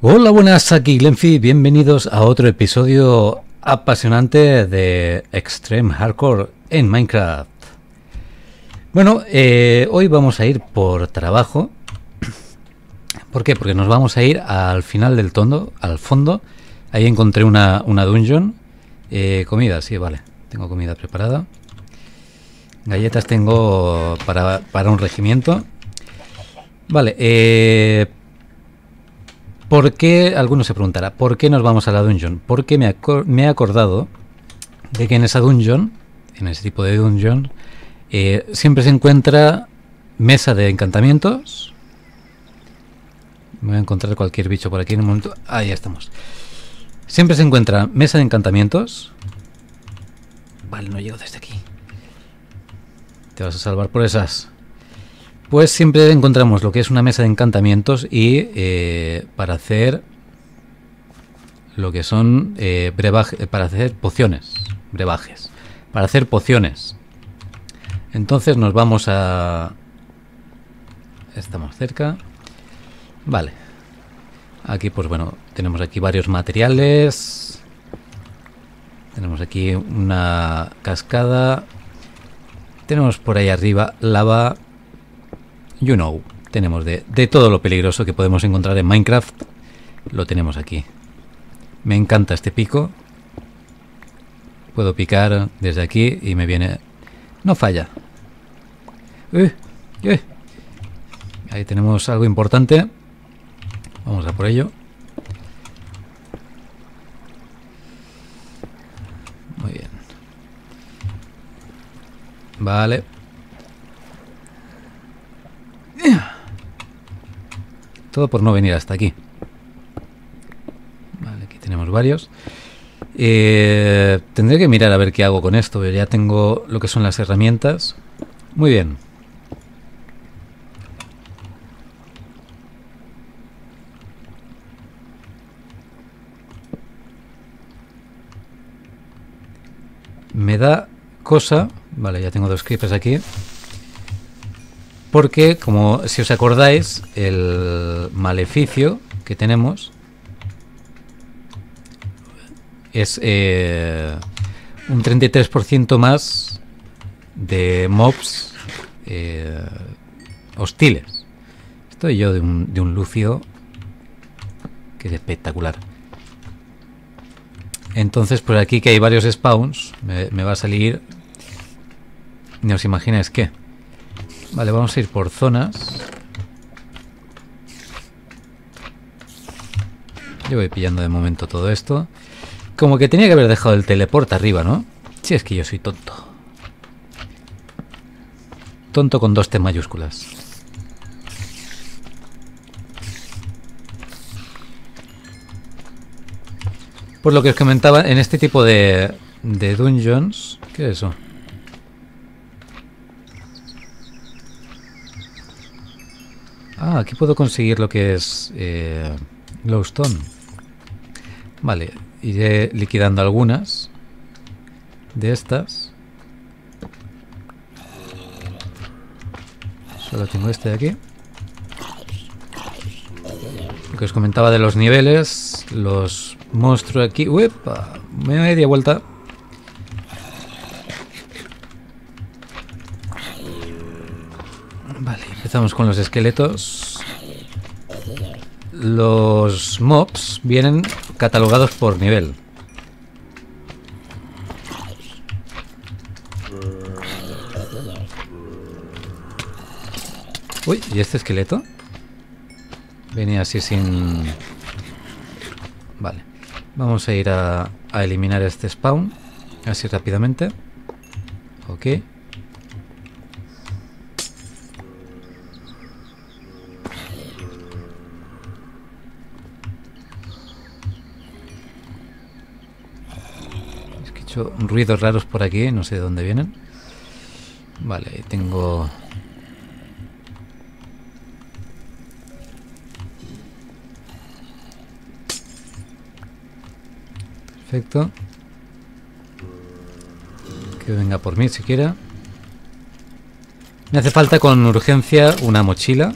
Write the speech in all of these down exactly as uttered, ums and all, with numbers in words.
Hola, buenas, aquí Glenfi, bienvenidos a otro episodio apasionante de Extreme Hardcore en Minecraft. Bueno, eh, hoy vamos a ir por trabajo. ¿Por qué? Porque nos vamos a ir al final del tondo, al fondo. Ahí encontré una, una dungeon. Eh, comida, sí, vale. Tengo comida preparada. Galletas tengo para, para un regimiento. Vale, eh... ¿por qué? Alguno se preguntará, ¿por qué nos vamos a la dungeon? Porque me, acor me he acordado de que en esa dungeon, en ese tipo de dungeon, eh, siempre se encuentra mesa de encantamientos. Me voy a encontrar cualquier bicho por aquí en un momento. Ah, ya estamos. Siempre se encuentra mesa de encantamientos. Vale, no llego desde aquí. Te vas a salvar por esas. Pues siempre encontramos lo que es una mesa de encantamientos y eh, para hacer lo que son eh, brebaje, para hacer pociones, brebajes, para hacer pociones. Entonces nos vamos a... Estamos cerca. Vale. Aquí pues bueno, tenemos aquí varios materiales. Tenemos aquí una cascada. Tenemos por ahí arriba lava. You know, tenemos de, de todo lo peligroso que podemos encontrar en Minecraft. Lo tenemos aquí. Me encanta este pico. Puedo picar desde aquí y me viene... No falla. Eh, eh. Ahí tenemos algo importante. Vamos a por ello. Muy bien. Vale. Todo por no venir hasta aquí. Vale, aquí tenemos varios. Eh, tendré que mirar a ver qué hago con esto. Yo ya tengo lo que son las herramientas. Muy bien. Me da cosa. Vale, ya tengo dos creepers aquí. Porque, como si os acordáis, el maleficio que tenemos es eh, un treinta y tres por ciento más de mobs eh, hostiles. Estoy yo de un, de un Lucio que es espectacular. Entonces, por aquí que hay varios spawns, me, me va a salir... ¿No os imagináis qué? Vale, vamos a ir por zonas. Yo voy pillando de momento todo esto. Como que tenía que haber dejado el teleport arriba, ¿no? Si es que yo soy tonto. Tonto con dos T mayúsculas. Por lo que os comentaba, en este tipo de, de dungeons... ¿Qué es eso? Ah, aquí puedo conseguir lo que es eh, glowstone. Vale, iré liquidando algunas de estas. Solo tengo este de aquí. Lo que os comentaba de los niveles, los monstruos aquí. ¡Uepa! Media vuelta. Empezamos con los esqueletos. Los mobs vienen catalogados por nivel. Uy, ¿y este esqueleto? Venía así sin... Vale. Vamos a ir a, a eliminar este spawn. Así rápidamente. Ok. Ruidos raros por aquí, no sé de dónde vienen. Vale, tengo... Perfecto. Que venga por mí siquiera. Me hace falta con urgencia una mochila.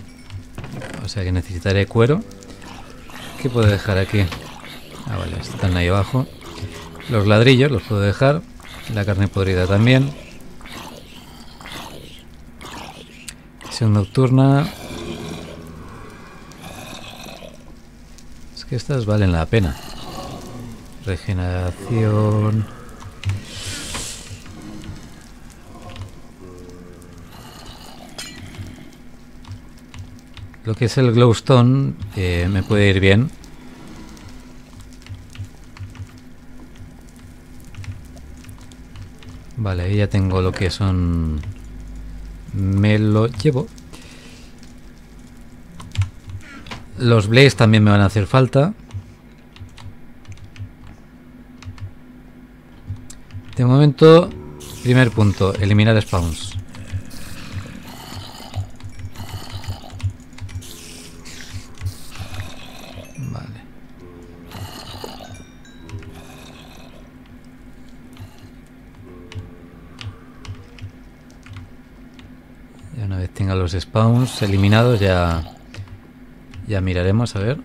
O sea que necesitaré cuero. ¿Qué puedo dejar aquí? Ah, vale, están ahí abajo. Los ladrillos los puedo dejar. La carne podrida también. Sesión nocturna. Es que estas valen la pena. Regeneración. Lo que es el glowstone eh, me puede ir bien. Vale, ahí ya tengo lo que son... Me lo llevo. Los blades también me van a hacer falta. De momento, primer punto, eliminar spawns. Tenga los spawns eliminados, ya ya miraremos a ver.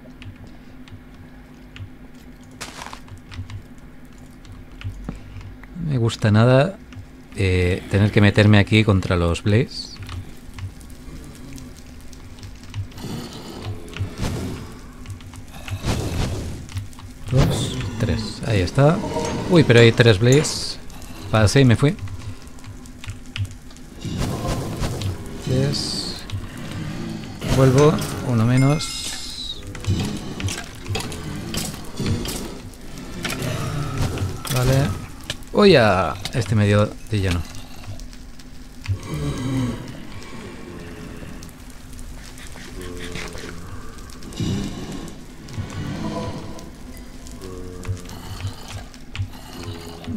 No me gusta nada eh, tener que meterme aquí contra los blades. Dos, tres, ahí está. Uy, pero hay tres blades. Pasé y me fui. Vuelvo, uno menos. Vale. Voy a este medio de lleno.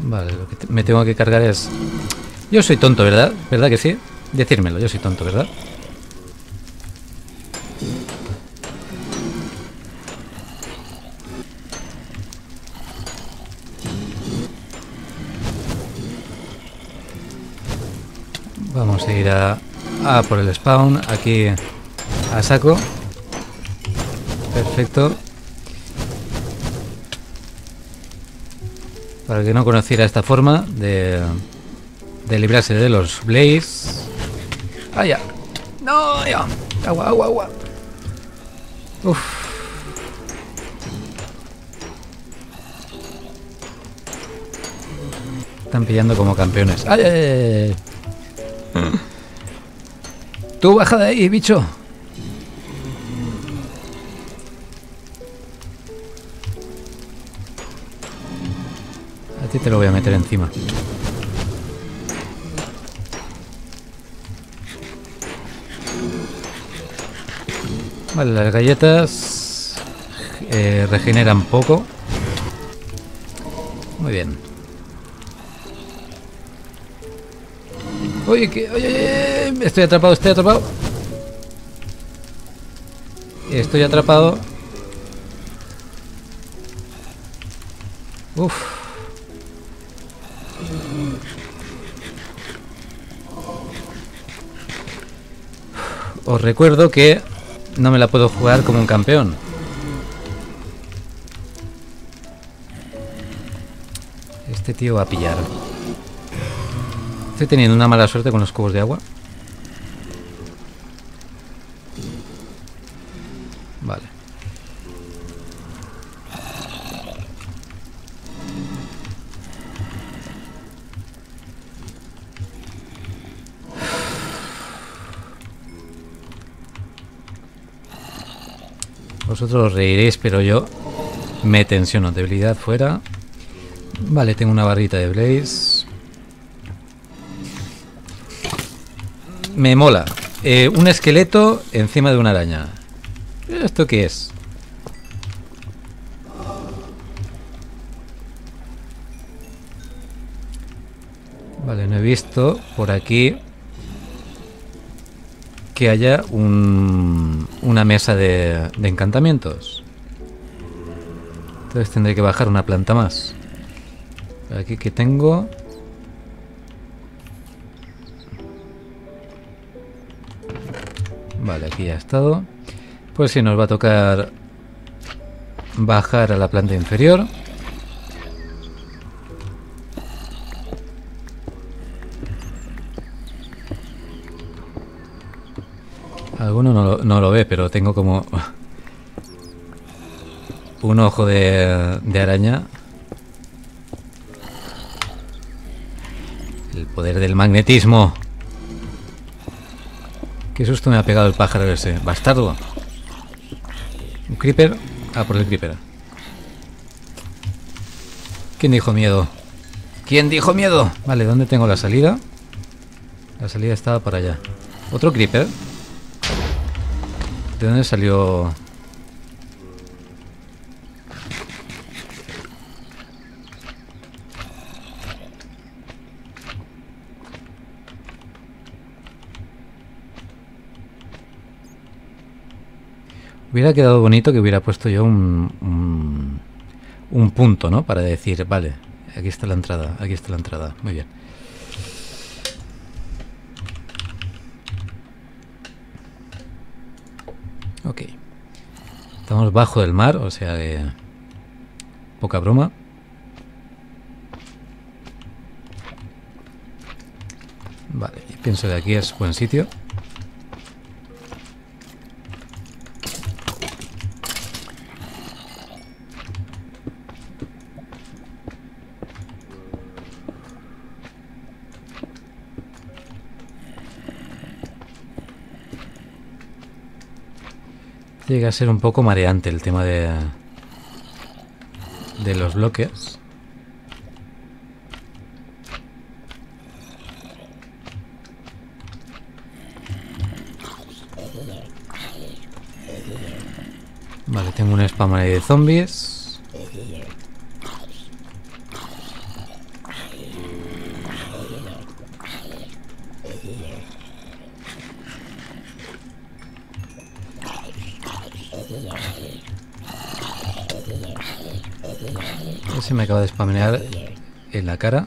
Vale, lo que te me tengo que cargar es... Yo soy tonto, ¿verdad? ¿Verdad que sí? Decírmelo, yo soy tonto, ¿verdad? Vamos a ir a, a por el spawn, aquí a saco. Perfecto. Para el que no conociera esta forma de, de librarse de los blades. ¡Ah, ya! ¡No, ya! ¡Agua, agua, agua! ¡Uf! Están pillando como campeones. ¡Ay, ay, ay! Tú baja de ahí, bicho. A ti te lo voy a meter encima. Vale, las galletas eh, regeneran poco. Muy bien. Oye, que... Oye, oye. Estoy atrapado, estoy atrapado. Estoy atrapado. Uf. Os recuerdo que no me la puedo jugar como un campeón. Este tío va a pillar. Estoy teniendo una mala suerte con los cubos de agua. Vale. Vosotros os reiréis, pero yo me tensiono. Debilidad fuera. Vale, tengo una barrita de blaze. Me mola. Eh, un esqueleto encima de una araña. ¿Esto qué es? Vale, no he visto por aquí que haya un, una mesa de, de encantamientos. Entonces tendré que bajar una planta más. Aquí que tengo... Vale, aquí ya ha estado. Pues sí, nos va a tocar bajar a la planta inferior. Alguno no lo, no lo ve, pero tengo como un ojo de, de araña. El poder del magnetismo. Qué susto me ha pegado el pájaro ese. Bastardo. Un creeper. Ah, por el creeper. ¿Quién dijo miedo? ¿Quién dijo miedo? Vale, ¿dónde tengo la salida? La salida estaba para allá. Otro creeper. ¿De dónde salió? Hubiera quedado bonito que hubiera puesto yo un, un, un punto, ¿no? Para decir, vale, aquí está la entrada, aquí está la entrada. Muy bien. Ok. Estamos bajo del mar, o sea que... poca broma. Vale, pienso que aquí es buen sitio. Llega a ser un poco mareante el tema de, de los bloques. Vale, tengo un spam ahí de zombies. Se me acaba de spamear en la cara.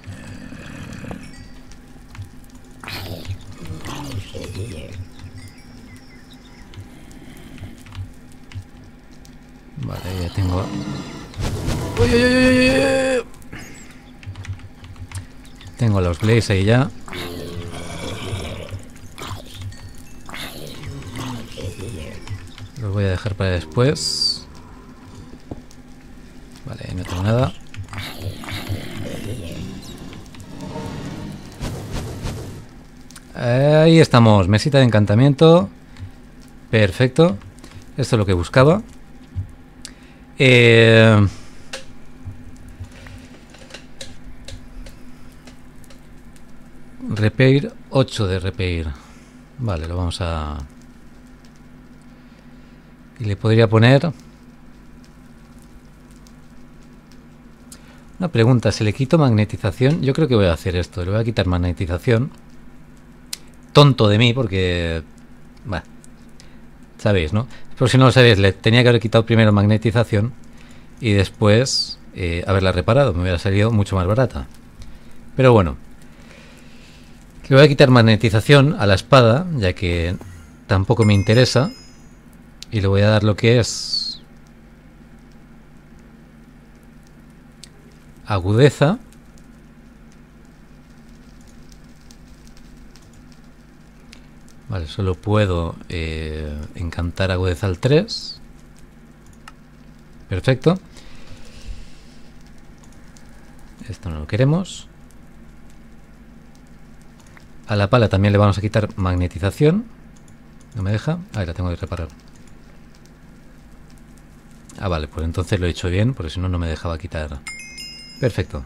Vale, ya tengo... ¡Uy, uy, uy, uy, uy! Tengo los blazes ahí ya. Los voy a dejar para después. Vale, no tengo nada. Ahí estamos, mesita de encantamiento. Perfecto. Esto es lo que buscaba. Eh... Repair, ocho de repair. Vale, lo vamos a... Y le podría poner... Una pregunta, si le quito magnetización... Yo creo que voy a hacer esto, le voy a quitar magnetización. Tonto de mí, porque... Bueno, sabéis, ¿no? Pero si no lo sabéis, le tenía que haber quitado primero magnetización y después eh, haberla reparado. Me hubiera salido mucho más barata. Pero bueno. Le voy a quitar magnetización a la espada, ya que tampoco me interesa. Y le voy a dar lo que es... agudeza. Vale, solo puedo eh, encantar agudeza al tres. Perfecto. Esto no lo queremos. A la pala también le vamos a quitar magnetización. No me deja. Ahí la tengo que reparar. Ah, vale, pues entonces lo he hecho bien, porque si no, no me dejaba quitar. Perfecto.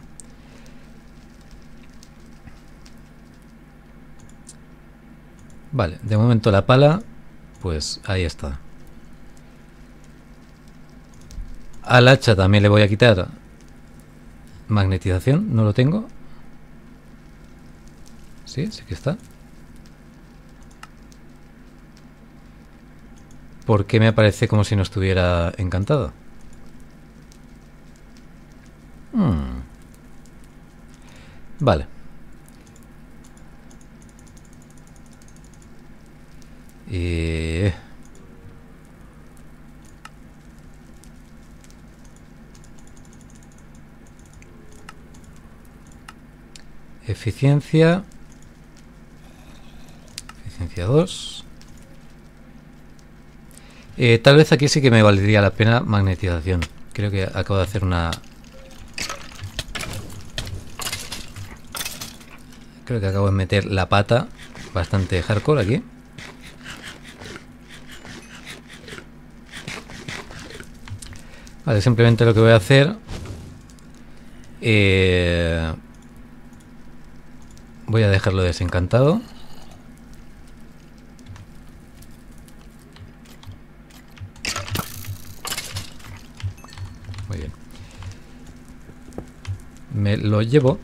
Vale, de momento la pala, pues ahí está. Al hacha también le voy a quitar magnetización, no lo tengo. Sí, sí que está. ¿Por qué me aparece como si no estuviera encantado? Hmm. Vale. Eh... eficiencia. Eficiencia dos. Eh, tal vez aquí sí que me valdría la pena magnetización. Creo que acabo de hacer una... Creo que acabo de meter la pata bastante hardcore aquí. Vale, simplemente lo que voy a hacer... Eh, voy a dejarlo desencantado. Muy bien. Me lo llevo.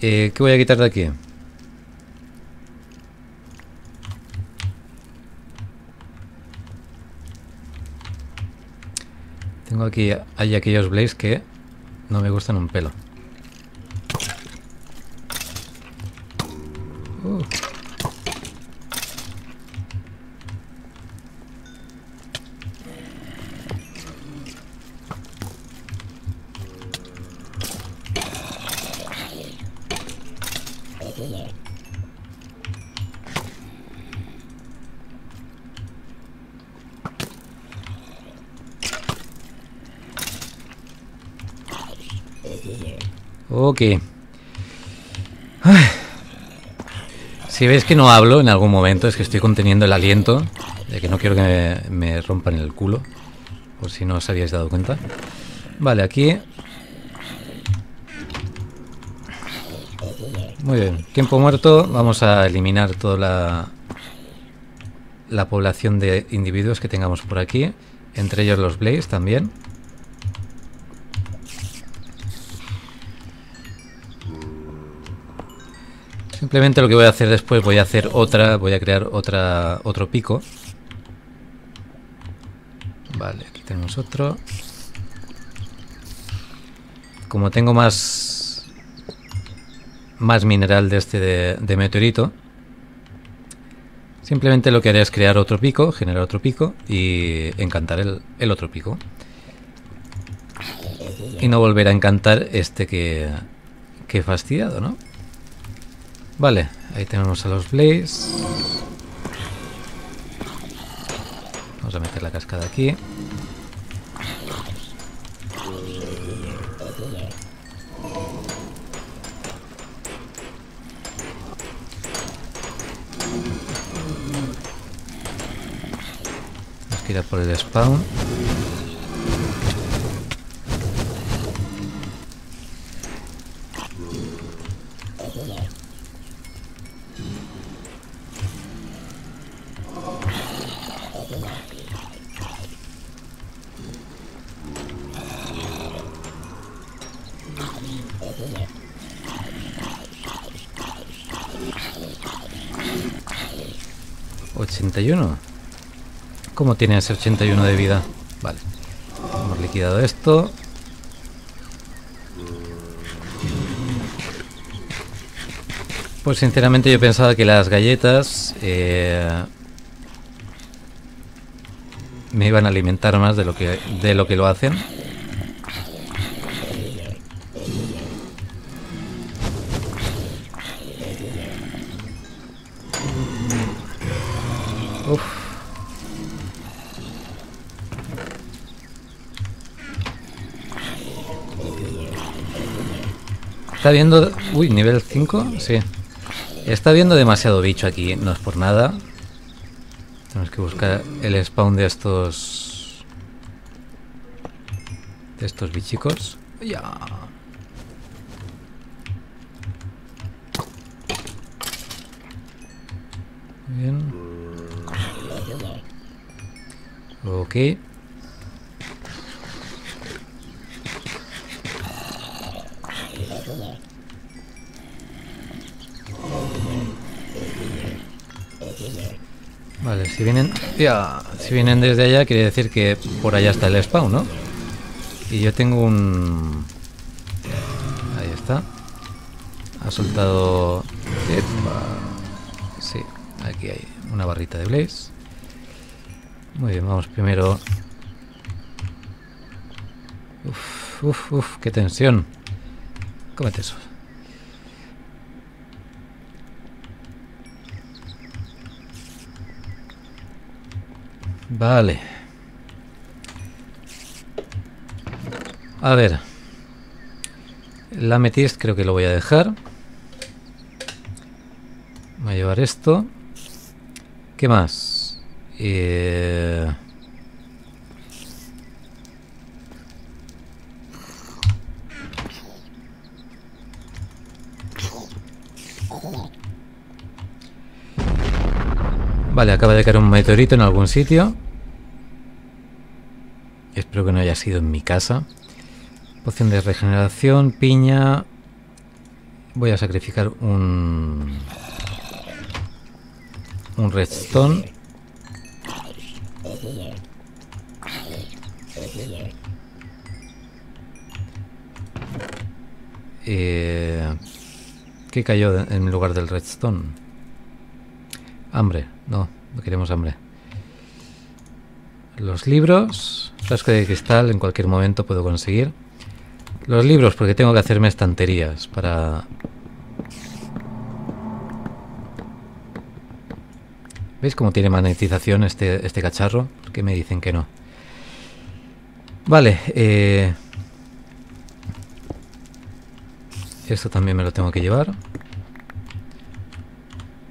Eh, ¿Qué voy a quitar de aquí? Tengo aquí, hay aquellos blades que no me gustan un pelo. Uh. Ok. Ay. Si veis que no hablo en algún momento, es que estoy conteniendo el aliento, ya que no quiero que me, me rompan el culo, por si no os habíais dado cuenta. Vale, aquí. Muy bien, tiempo muerto. Vamos a eliminar toda la, la población de individuos que tengamos por aquí, entre ellos los Blaze también. Simplemente lo que voy a hacer después, voy a hacer otra, voy a crear otra otro pico. Vale, aquí tenemos otro. Como tengo más más mineral de este de, de meteorito, simplemente lo que haré es crear otro pico, generar otro pico y encantar el, el otro pico. Y no volver a encantar este que, que he fastidiado, ¿no? Vale, ahí tenemos a los Blaze. Vamos a meter la cascada aquí. Vamos a ir a por el spawn. ochenta y uno. ¿Cómo tiene ese ochenta y uno de vida? Vale. Hemos liquidado esto. Pues sinceramente yo pensaba que las galletas eh, me iban a alimentar más de lo que, de lo que lo hacen. Uf. Está viendo... Uy, nivel cinco, sí. Está viendo demasiado bicho aquí, no es por nada. Tenemos que buscar el spawn de estos... De estos bichicos. ¡Ya! Bien. Ok. Vale, si vienen... Ya, si vienen desde allá, quiere decir que por allá está el spawn, ¿no? Y yo tengo un... Ahí está. Ha soltado... Sí, aquí hay una barrita de Blaze. Muy bien, vamos primero... Uf, uf, uf, qué tensión. Cómete eso. Vale. A ver. El ametista creo que lo voy a dejar. Voy a llevar esto. ¿Qué más? Eh... Vale, acaba de caer un meteorito en algún sitio. Espero que no haya sido en mi casa. Poción de regeneración, piña. Voy a sacrificar un... un redstone. Eh, ¿Qué cayó en lugar del redstone? Hambre, no, no queremos hambre. Los libros, frasco de cristal, en cualquier momento puedo conseguir. Los libros, porque tengo que hacerme estanterías para... ¿Veis cómo tiene magnetización este, este cacharro? Porque me dicen que no. Vale, eh... esto también me lo tengo que llevar.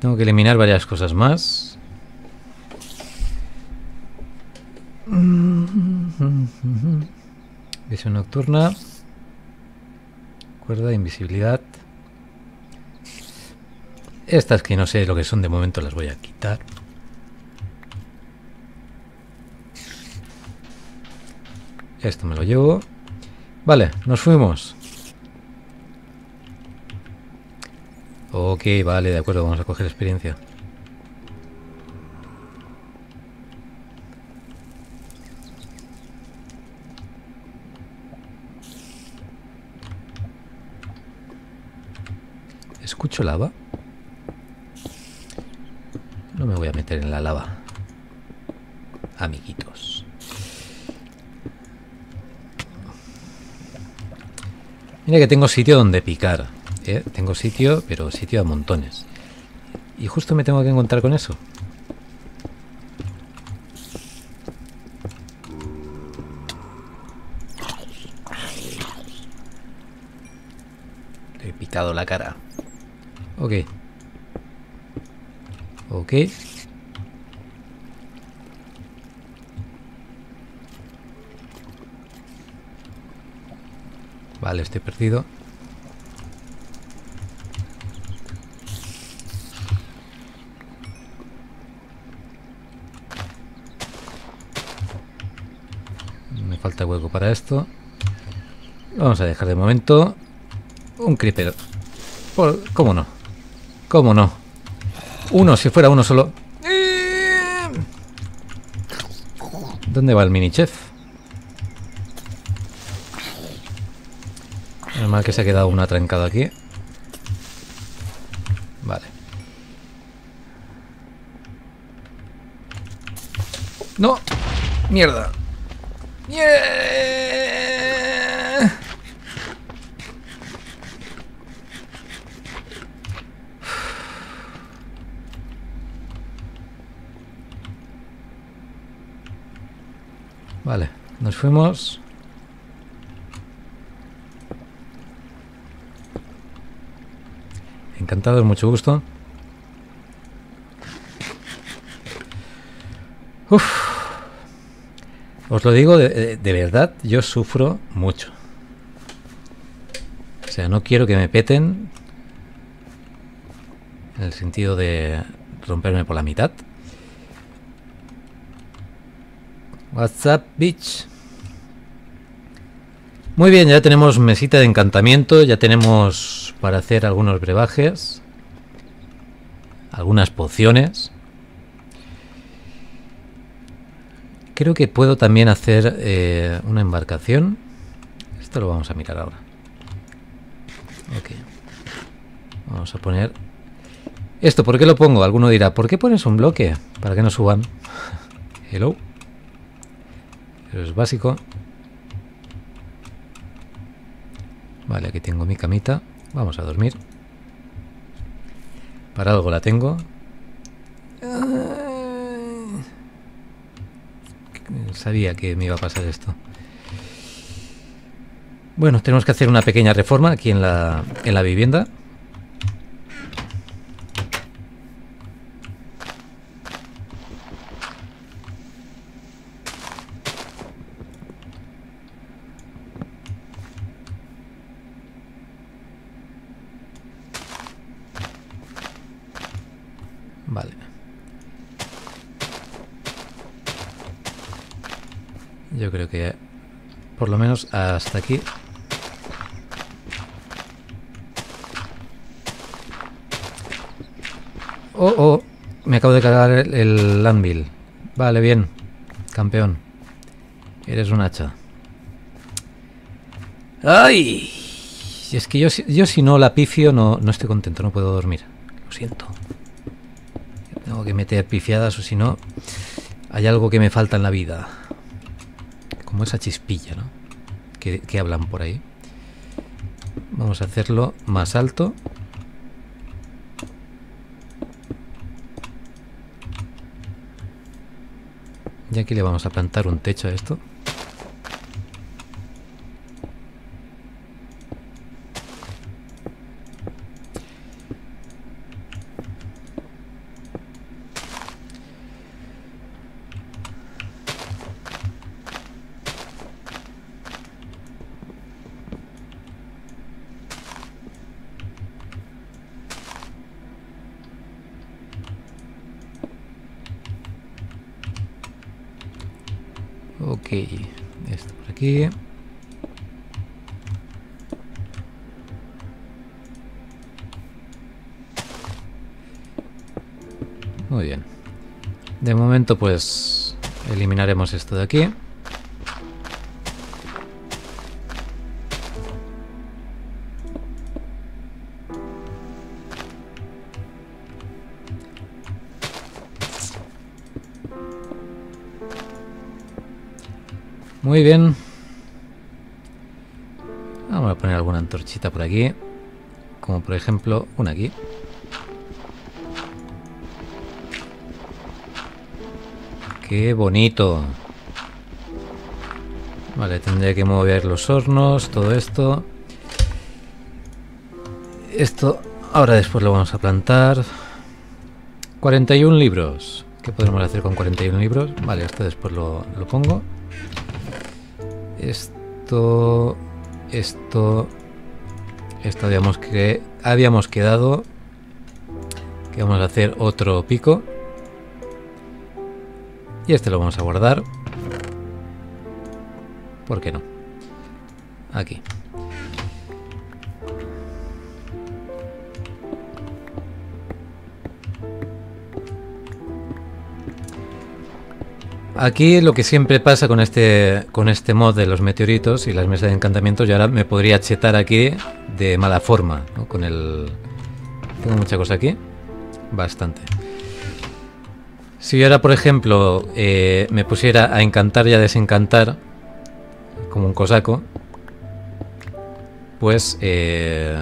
Tengo que eliminar varias cosas más. Visión nocturna. Cuerda de invisibilidad. Estas que no sé lo que son de momento las voy a quitar. Esto me lo llevo. Vale, nos fuimos. Ok, vale, de acuerdo, vamos a coger experiencia. ¿Escucho lava? No me voy a meter en la lava, amiguitos. Mira que tengo sitio donde picar. Eh, tengo sitio, pero sitio a montones. Y justo me tengo que encontrar con eso. Le he picado la cara. Ok. Ok. Vale, estoy perdido. Falta hueco para esto. Lo vamos a dejar de momento. Un creeper. Por, ¿Cómo no? ¿Cómo no? Uno, si fuera uno solo. ¿Dónde va el mini chef? Normal que se ha quedado una trancada aquí. Vale. No. Mierda. Yeah. Vale, nos fuimos. Encantado, mucho gusto. Uf. Os lo digo, de, de, de verdad, yo sufro mucho. O sea, no quiero que me peten. En el sentido de romperme por la mitad. What's up, bitch? Muy bien, ya tenemos mesita de encantamiento. Ya tenemos para hacer algunos brebajes. Algunas pociones. Creo que puedo también hacer eh, una embarcación. Esto lo vamos a mirar ahora. Ok. Vamos a poner... ¿Esto por qué lo pongo? Alguno dirá, ¿por qué pones un bloque? Para que no suban. Hello. Pero es básico. Vale, aquí tengo mi camita. Vamos a dormir. Para algo la tengo. sabía que me iba a pasar esto. Bueno, tenemos que hacer una pequeña reforma aquí en la, en la vivienda. Yo creo que por lo menos hasta aquí. Oh, oh, me acabo de cargar el, el anvil. Vale, bien, campeón. Eres un hacha. ¡Ay! Y es que yo, yo si no la pifio no, no estoy contento, no puedo dormir. Lo siento. Tengo que meter pifiadas o si no hay algo que me falta en la vida. Como esa chispilla, ¿no? Que, que hablan por ahí. Vamos a hacerlo más alto. Y aquí le vamos a plantar un techo a esto. Ok, esto por aquí. Muy bien. De momento pues eliminaremos esto de aquí. Muy bien. Vamos a poner alguna antorchita por aquí. Como por ejemplo una aquí. ¡Qué bonito! Vale, tendría que mover los hornos, todo esto. Esto ahora después lo vamos a plantar. cuarenta y un libros. ¿Qué podemos hacer con cuarenta y un libros? Vale, esto después lo, lo pongo. Esto, esto, esto habíamos, que, habíamos quedado que vamos a hacer otro pico y este lo vamos a guardar, ¿por qué no? Aquí. Aquí lo que siempre pasa con este con este mod de los meteoritos y las mesas de encantamiento, yo ahora me podría chetar aquí de mala forma, ¿no? Con el... Tengo mucha cosa aquí. Bastante. Si yo ahora, por ejemplo, eh, me pusiera a encantar y a desencantar, como un cosaco, pues... Eh...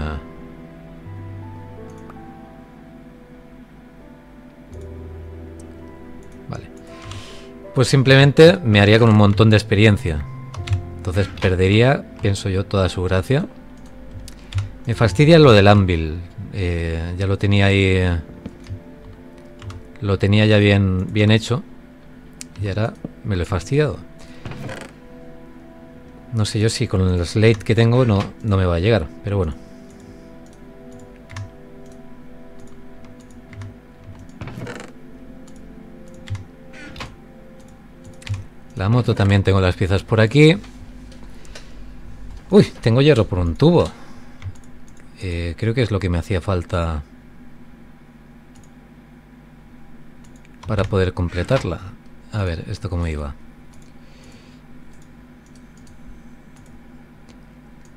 Pues simplemente me haría con un montón de experiencia. Entonces perdería, pienso yo, toda su gracia. Me fastidia lo del anvil. Eh, ya lo tenía ahí... Eh, lo tenía ya bien, bien hecho. Y ahora me lo he fastidiado. No sé yo si con el slate que tengo no, no me va a llegar, pero bueno. La moto también tengo las piezas por aquí. Uy, tengo hierro por un tubo. Eh, creo que es lo que me hacía falta para poder completarla. A ver, ¿esto cómo iba?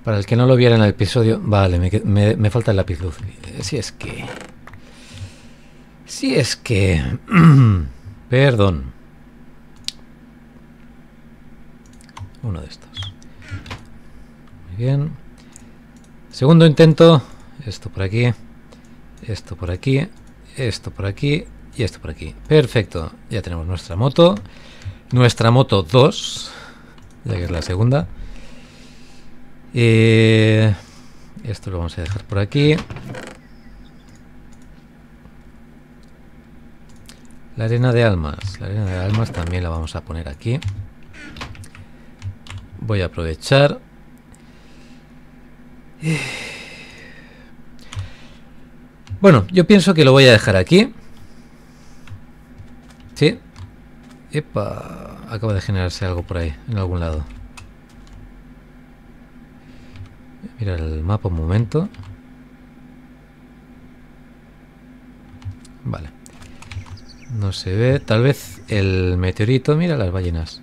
Para el que no lo viera en el episodio... Vale, me, me, me falta el lapisluz. Si es que... Si es que... Perdón. Uno de estos. Muy bien. Segundo intento. Esto por aquí. Esto por aquí. Esto por aquí. Y esto por aquí. Perfecto. Ya tenemos nuestra moto. nuestra moto dos, ya que es la segunda. Eh, esto lo vamos a dejar por aquí. La arena de almas, la arena de almas también la vamos a poner aquí. Voy a aprovechar. Bueno, yo pienso que lo voy a dejar aquí. Sí. Epa, acaba de generarse algo por ahí, en algún lado. Mira el mapa un momento. Vale. No se ve. Tal vez el meteorito. Mira las ballenas.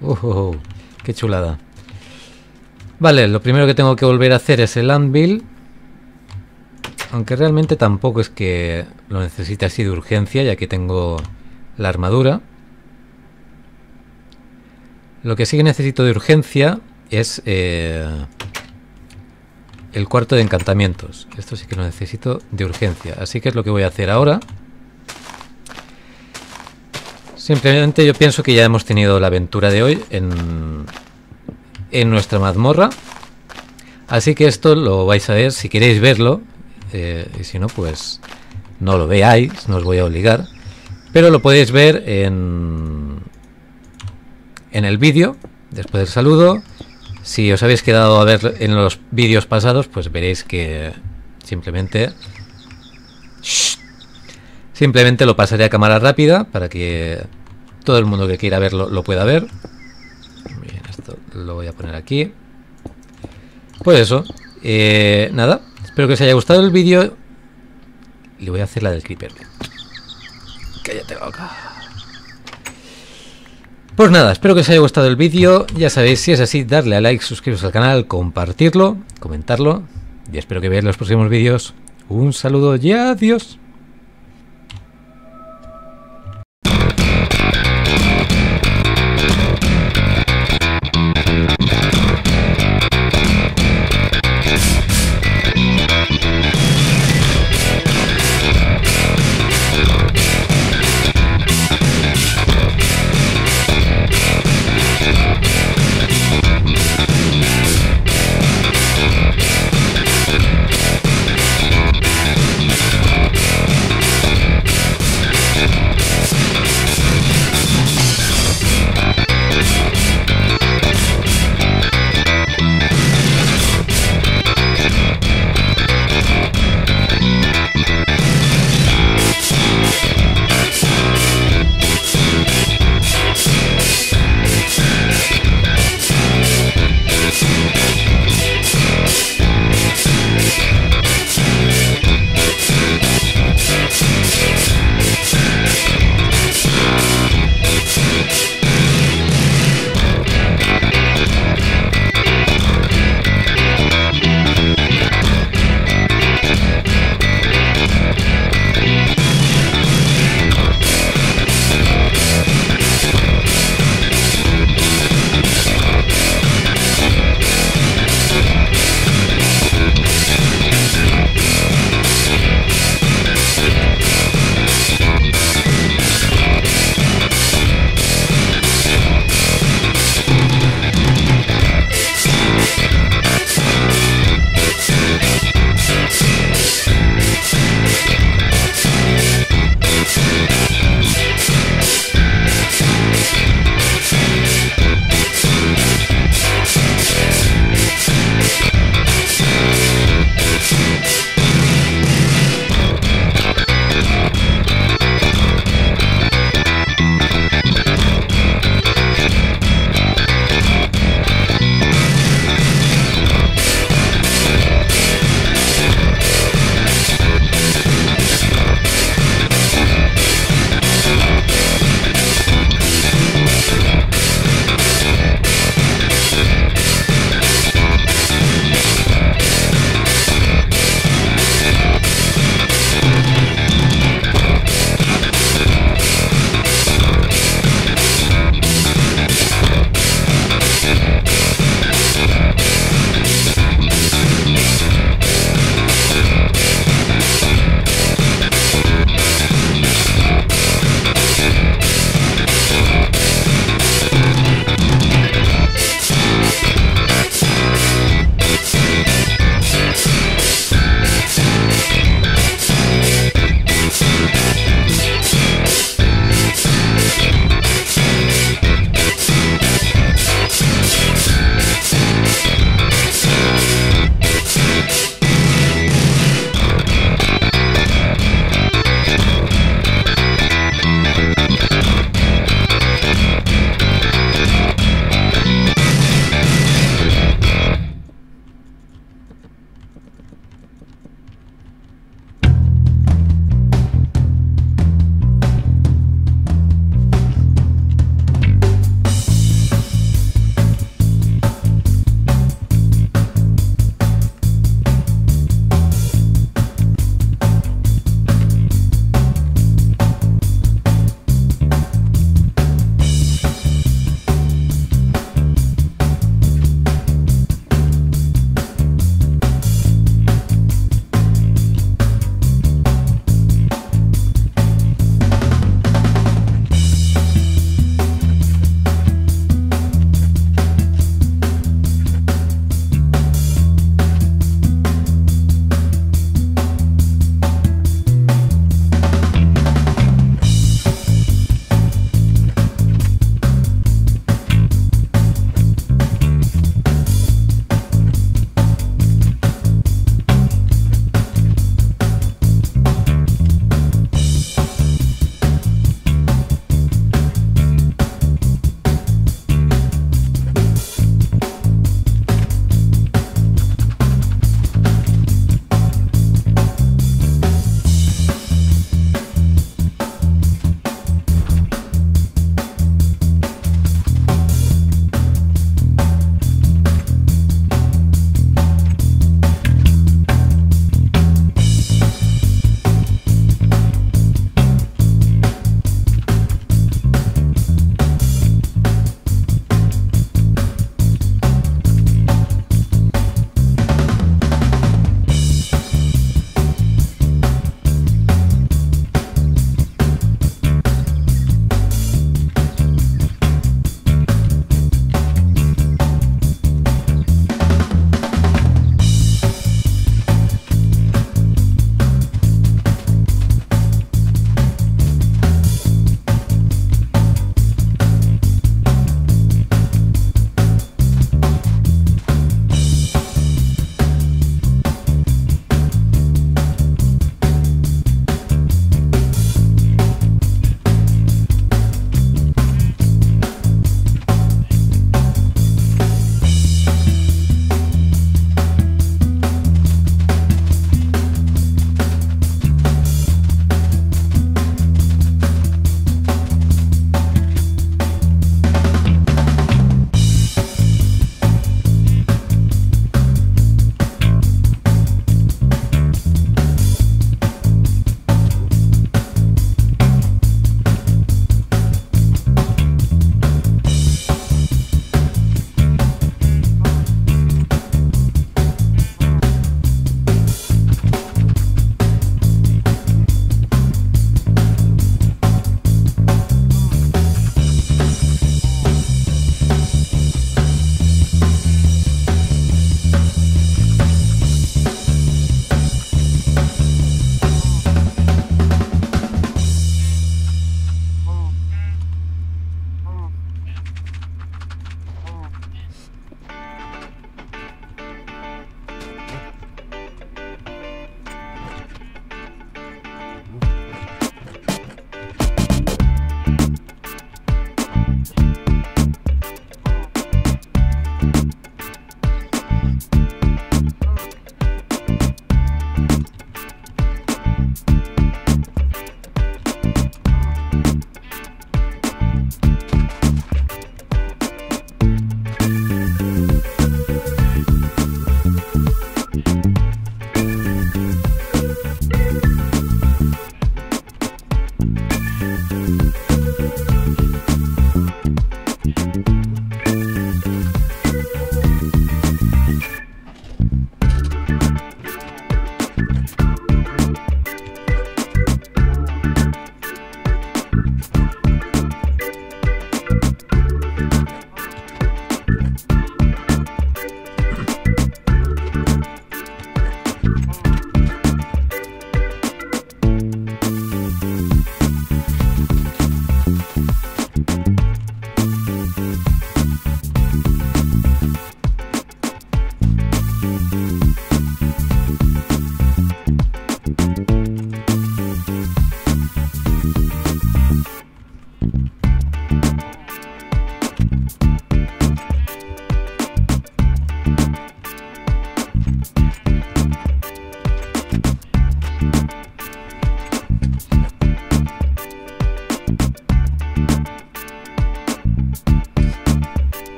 Uh, uh, uh, ¡Qué chulada! Vale, lo primero que tengo que volver a hacer es el anvil. Aunque realmente tampoco es que lo necesite así de urgencia, ya que tengo la armadura. Lo que sí que necesito de urgencia es eh, el cuarto de encantamientos. Esto sí que lo necesito de urgencia. Así que es lo que voy a hacer ahora. Simplemente yo pienso que ya hemos tenido la aventura de hoy en, en nuestra mazmorra. Así que esto lo vais a ver si queréis verlo. Eh, y si no, pues no lo veáis, no os voy a obligar. Pero lo podéis ver en, en el vídeo, después del saludo. Si os habéis quedado a ver en los vídeos pasados, pues veréis que simplemente... ¡Shh! Simplemente lo pasaré a cámara rápida para que todo el mundo que quiera verlo lo pueda ver. Bien, esto lo voy a poner aquí. Pues eso, eh, nada, espero que os haya gustado el vídeo. Le voy a hacer la del creeper. Cállate la boca. Pues nada, espero que os haya gustado el vídeo. Ya sabéis, si es así, darle a like, suscribiros al canal, compartirlo, comentarlo. Y espero que veáis los próximos vídeos. Un saludo y adiós.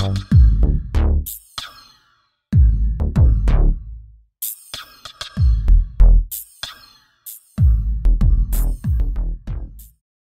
Bye.